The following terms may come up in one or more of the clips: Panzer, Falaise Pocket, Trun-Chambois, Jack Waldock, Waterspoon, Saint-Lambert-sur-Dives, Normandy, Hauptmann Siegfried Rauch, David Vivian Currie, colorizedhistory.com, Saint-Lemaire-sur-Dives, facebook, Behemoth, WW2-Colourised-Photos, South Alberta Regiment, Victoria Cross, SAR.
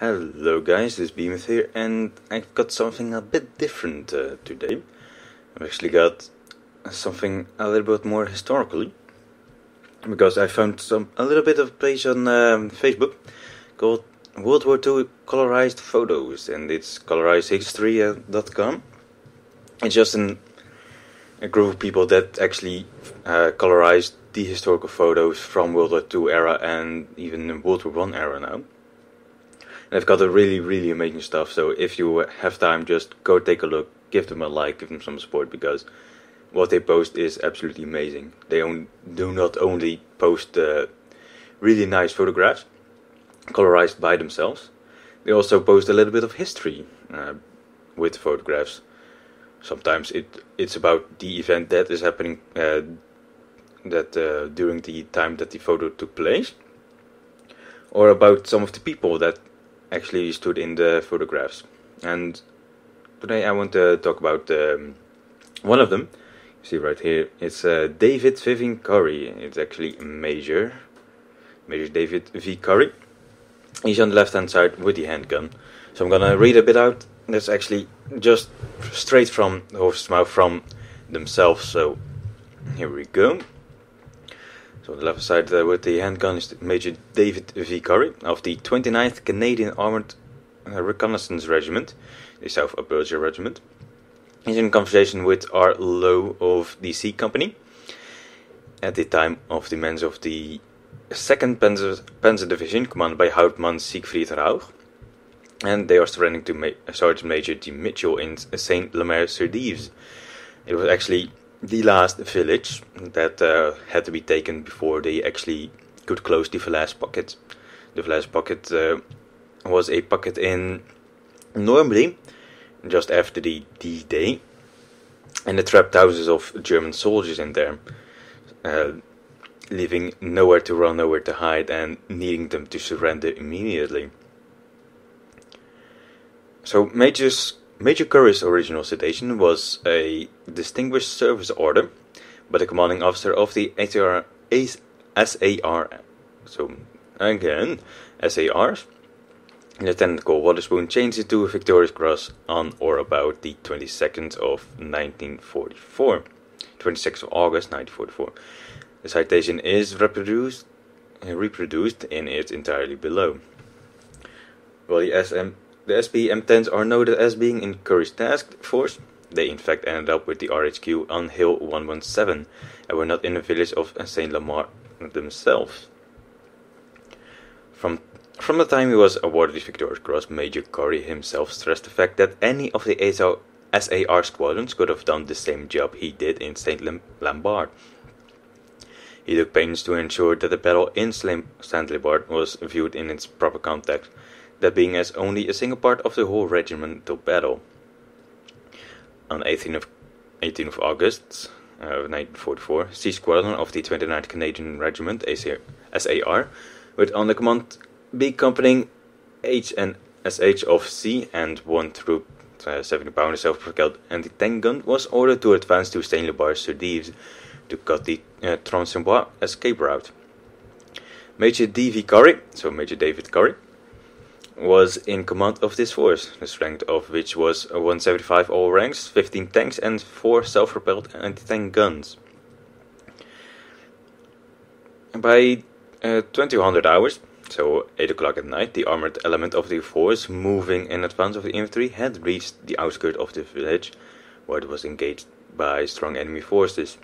Hello guys, this is Behemoth here, and I've got something a bit different today. I've actually got something a little bit more historical, because I found a little bit of page on Facebook called World War II Colorized Photos, and it's colorizedhistory.com. It's just a group of people that actually colorized the historical photos from World War II era and even World War I era now. And I've got a really amazing stuff, so if you have time, just go take a look, give them a like, give them some support, because what they post is absolutely amazing. They do not only post really nice photographs, colorized by themselves, they also post a little bit of history with photographs. Sometimes it's about the event that is happening during the time that the photo took place, or about some of the people that actually stood in the photographs. And today I want to talk about one of them. You see right here, it's David Vivian Currie. It's actually Major David V. Currie. He's on the left hand side with the handgun. So I'm gonna read a bit out. That's actually just straight from the horse's mouth, from themselves. So here we go. So on the left side with the handgun is Major David V. Currie of the 29th Canadian Armoured Reconnaissance Regiment, the South Alberta Regiment. He's in conversation with R. Lowe of the C Company at the time of the men of the 2nd Panzer Division, commanded by Hauptmann Siegfried Rauch. And they are surrendering to Sergeant Major D. Mitchell in Saint-Lemaire-sur-Dives. It was actually the last village that had to be taken before they actually could close the Falaise Pocket. The Falaise Pocket was a pocket in Normandy, just after the D-Day, and it trapped thousands of German soldiers in there, leaving nowhere to run, nowhere to hide, and needing them to surrender immediately. So Major Currie's original citation was a Distinguished Service Order by the commanding officer of the SARs. Lieutenant Col Waterspoon changed it to a Victoria Cross on or about the 26th of August 1944. The citation is reproduced and is entirely below. Well, the SB M10s are noted as being in Currie's task force. They in fact ended up with the RHQ on Hill 117 and were not in the village of Saint-Lambert themselves. From the time he was awarded the Victoria Cross, Major Currie himself stressed the fact that any of the SAR squadrons could have done the same job he did in Saint-Lambert. He took pains to ensure that the battle in Saint-Lambert was viewed in its proper context, that being as only a single part of the whole regimental battle. On 18th of August 1944, C Squadron of the 29th Canadian Regiment, SAR, with on the command B Company H and SH of C and one troop 70-pounder self-propelled anti-tank gun, was ordered to advance to Saint-Lambert-sur-Dives to cut the Trun-Chambois escape route. Major D.V. Currie, so Major David Currie, was in command of this force, the strength of which was 175 all ranks, 15 tanks and 4 self-propelled anti-tank guns. By 2200 hours, so 8 o'clock at night, the armored element of the force, moving in advance of the infantry, had reached the outskirts of the village, where it was engaged by strong enemy forces.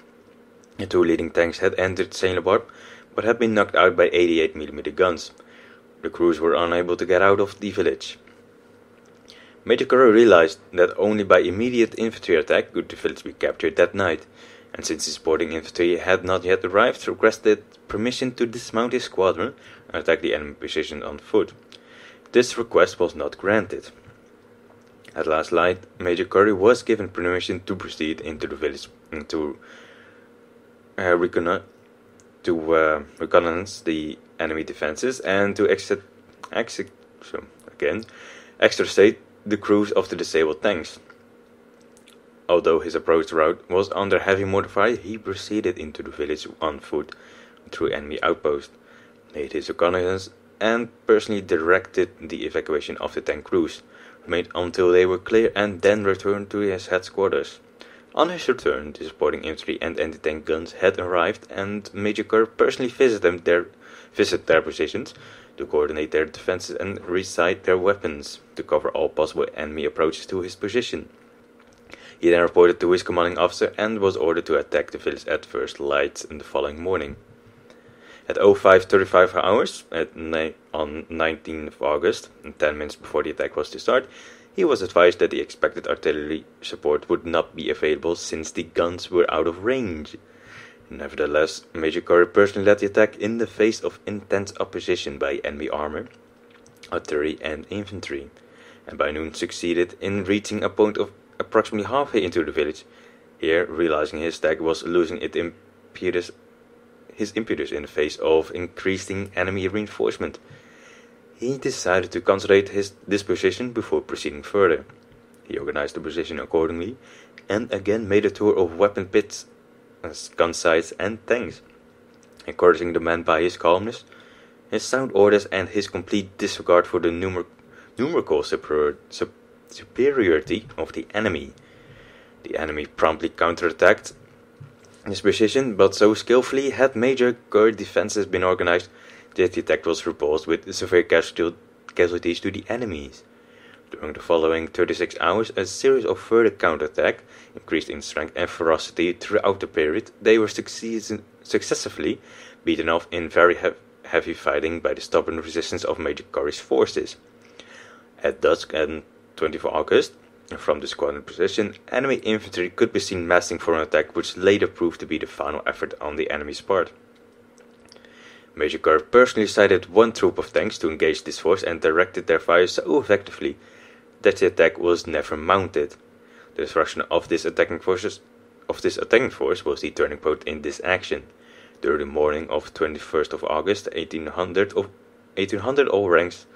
The 2 leading tanks had entered Saint-Lambert, but had been knocked out by 88mm guns. The crews were unable to get out of the village. Major Currie realized that only by immediate infantry attack could the village be captured that night, and since the supporting infantry had not yet arrived, requested permission to dismount his squadron and attack the enemy position on foot. This request was not granted. At last light, Major Currie was given permission to proceed into the village and to reconnaissance the enemy defenses and to extricate the crews of the disabled tanks. Although his approach route was under heavy mortar, he proceeded into the village on foot through enemy outposts, made his reconnaissance and personally directed the evacuation of the 10 crews, remained until they were clear and then returned to his headquarters. On his return, the supporting infantry and anti-tank guns had arrived, and Major Currie personally visited their positions to coordinate their defenses and recite their weapons to cover all possible enemy approaches to his position. He then reported to his commanding officer and was ordered to attack the village at first light in the following morning. At 05:35 hours, on 19th of August, and 10 minutes before the attack was to start, he was advised that the expected artillery support would not be available since the guns were out of range. Nevertheless, Major Currie personally led the attack in the face of intense opposition by enemy armor, artillery and infantry, and by noon succeeded in reaching a point of approximately halfway into the village. Here, realizing his attack was losing his impetus in the face of increasing enemy reinforcement, he decided to consolidate this position before proceeding further. He organized the position accordingly, and again made a tour of weapon pits, gun sites and tanks, encouraging the men by his calmness, his sound orders and his complete disregard for the numerical superiority of the enemy. The enemy promptly counterattacked his position, but so skillfully had Major Currie's defenses been organized that the attack was repulsed with severe casualties to the enemies. During the following 36 hours, a series of further counterattacks increased in strength and ferocity throughout the period. They were successively beaten off in very heavy fighting by the stubborn resistance of Major Currie's forces. At dusk on 24 August, from the squadron position, enemy infantry could be seen massing for an attack which later proved to be the final effort on the enemy's part. Major Currie personally sighted one troop of tanks to engage this force and directed their fire so effectively that the attack was never mounted. The destruction of this attacking force was the turning point in this action. During the morning of 21st of August, 1800 all ranks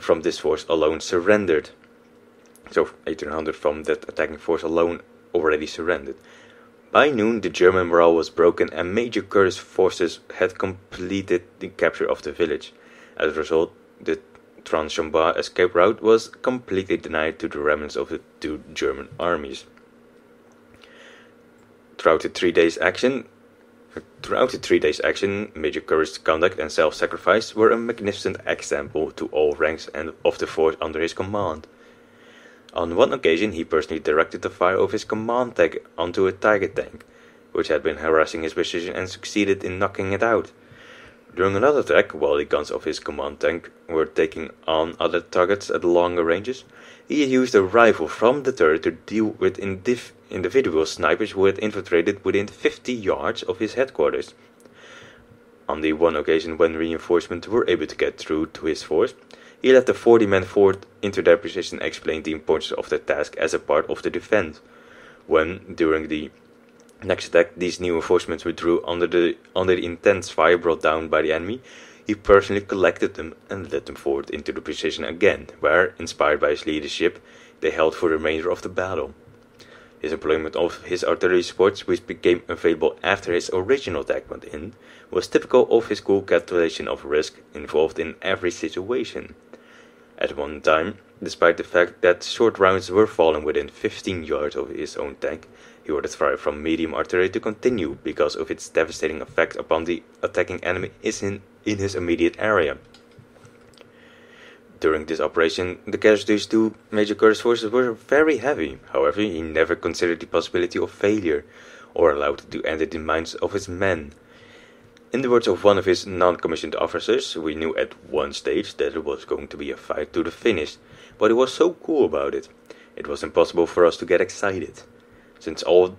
from this force alone surrendered. So 1800 from that attacking force alone already surrendered. By noon, the German morale was broken and Major Currie's forces had completed the capture of the village. As a result, the Trun-Chambois escape route was completely denied to the remnants of the two German armies. Throughout the three days' action, Major Currie's conduct and self-sacrifice were a magnificent example to all ranks and of the force under his command. On one occasion, he personally directed the fire of his command tank onto a tiger tank, which had been harassing his position and succeeded in knocking it out. During another attack, while the guns of his command tank were taking on other targets at longer ranges, he used a rifle from the turret to deal with individual snipers who had infiltrated within 50 yards of his headquarters. On the one occasion when reinforcements were able to get through to his force, he led the 40 men forward into their position and explained the importance of the task as a part of the defense. When, during the next attack, these new reinforcements withdrew under the intense fire brought down by the enemy, he personally collected them and led them forward into the position again, where, inspired by his leadership, they held for the remainder of the battle. His employment of his artillery supports, which became available after his original attack went in, was typical of his cool calculation of risk involved in every situation. At one time, despite the fact that short rounds were falling within 15 yards of his own tank, he ordered fire from medium artillery to continue because of its devastating effect upon the attacking enemy in his immediate area. During this operation, the casualties to Major Currie's forces were very heavy. However, he never considered the possibility of failure, or allowed it to enter the minds of his men. In the words of one of his non-commissioned officers, we knew at one stage that it was going to be a fight to the finish, but he was so cool about it. It was impossible for us to get excited. Since all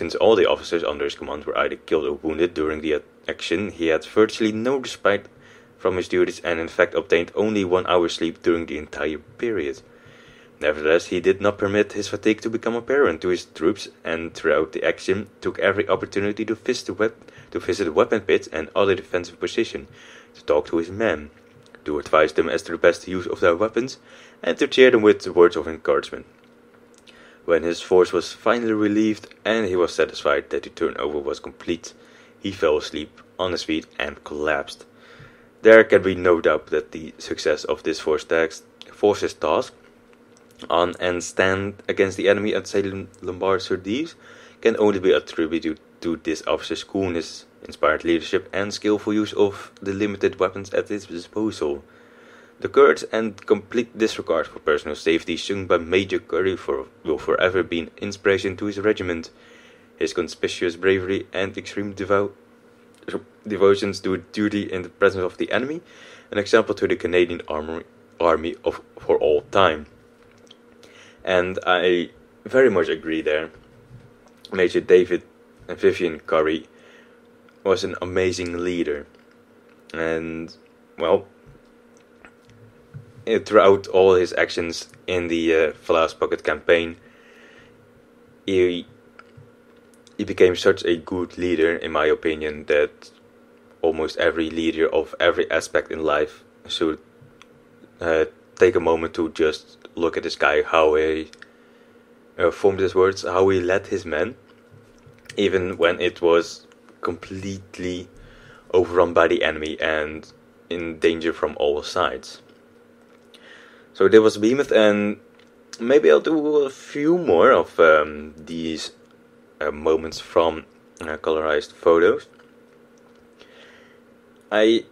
the officers under his command were either killed or wounded during the action, he had virtually no respite from his duties and in fact obtained only 1 hour's sleep during the entire period. Nevertheless, he did not permit his fatigue to become apparent to his troops and throughout the action took every opportunity to visit the weapon pits and other defensive positions, to talk to his men, to advise them as to the best use of their weapons, and to cheer them with words of encouragement. When his force was finally relieved and he was satisfied that the turnover was complete, he fell asleep on his feet and collapsed. There can be no doubt that the success of this force's task on and stand against the enemy at Saint-Lambert-sur-Dives can only be attributed to this officer's coolness, inspired leadership, and skillful use of the limited weapons at his disposal. The courage and complete disregard for personal safety shown by Major Currie will forever be an inspiration to his regiment. His conspicuous bravery and extreme devotions to duty in the presence of the enemy, an example to the Canadian Army for all time. And I very much agree there. Major David Vivian Currie was an amazing leader, and well, throughout all his actions in the Falaise Pocket campaign, he became such a good leader, in my opinion, that almost every leader of every aspect in life should take a moment to just look at this guy, how he formed his words, how he led his men, even when it was completely overrun by the enemy and in danger from all sides. So there was Behemoth, and maybe I'll do a few more of these moments from colorized photos. I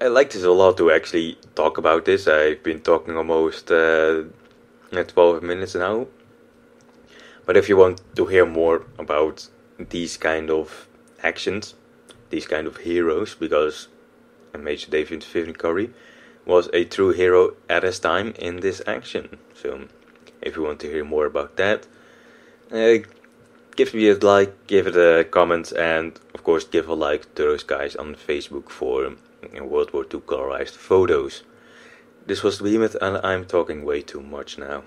like this a lot to actually talk about this. I've been talking almost 12 minutes now. But if you want to hear more about these kind of actions, these kind of heroes, because Major David Vivian Currie was a true hero at his time in this action. So if you want to hear more about that, give me a like, give it a comment, and of course give a like to those guys on Facebook for World War II colorized photos. This was Behemoth, and I'm talking way too much now.